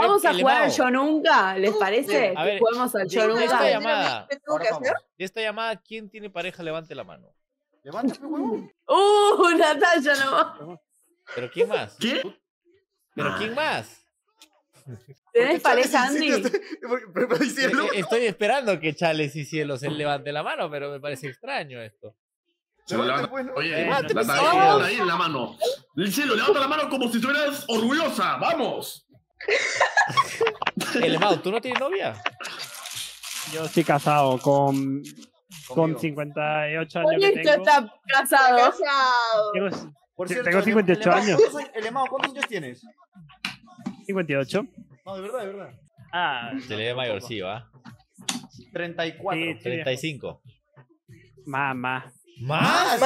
Vamos a jugar al Yo Nunca, ¿les parece? A ver, jugamos al Yo Nunca. De esta llamada, ¿quién tiene pareja? Levante la mano. Levántate, huevón. Natalia nomás. ¿Pero quién más? ¿Qué? ¿Pero quién más? ¿Tenés pareja, Andy? Estoy esperando que Chales y Cielo se levante la mano, pero me parece extraño esto. Oye, levanta ahí la mano. El Cielo, levanta la mano como si estuvieras orgullosa. ¡Vamos! El Mau, ¿tú no tienes novia? Yo estoy casado con... Con 58 años. Oye, que tengo. Está casado. Tengo 58 años. Elemao, ¿cuántos años tienes? 58. No, de verdad, de verdad. Ah. Se le ve mayor, sí, ¿va? 34. Sí, 35. Mamá. ¿Más?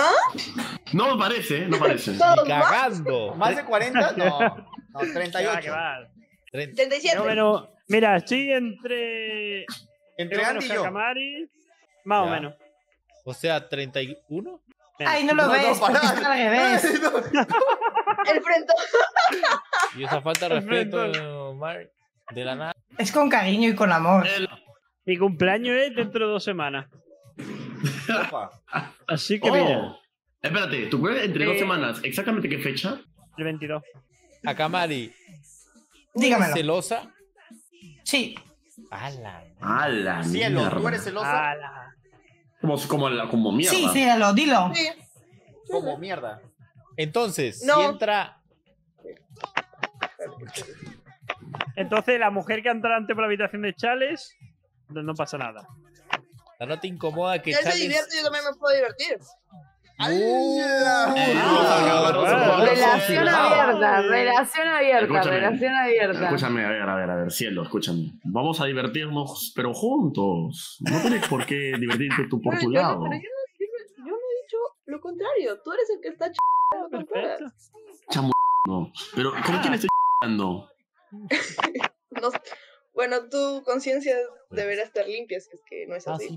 No parece, no parece. Ni cagando. ¿Más de 40? No. No, 38. ¿Qué va? 37. No, bueno, mira, estoy entre. Entre Andy y yo. Accamary. Más o menos. O sea, 31. Ay, no lo ves. El frentón. Y esa falta de respeto, Mark, de la nada. Es con cariño y con amor. Mi cumpleaños es dentro de 2 semanas. Así que mira. Espérate, ¿tú crees entre 2 semanas? ¿Exactamente qué fecha? El 22. Accamary. Dígamelo. ¿Celosa? Sí. ¡Ala! Cielo, ¿tú eres celosa? ¡Ala! Como mierda. Sí, Cielo, dilo. Sí. Como mierda. Entonces, no. Entonces, la mujer que entra antes por la habitación de Chales, no pasa nada. No te incomoda que Chales... Él se divierte, yo también me puedo divertir. Relación abierta. Escúchame, a ver, Cielo, escúchame. Vamos a divertirnos, pero juntos. No tienes por qué divertirte tú por tu lado. Yo no he dicho lo contrario. Tú eres el que está ch***ando. Chamuando. Pero, ¿con quién estoy ch***ando? Bueno, tu conciencia deberá estar limpia, si es que no es así.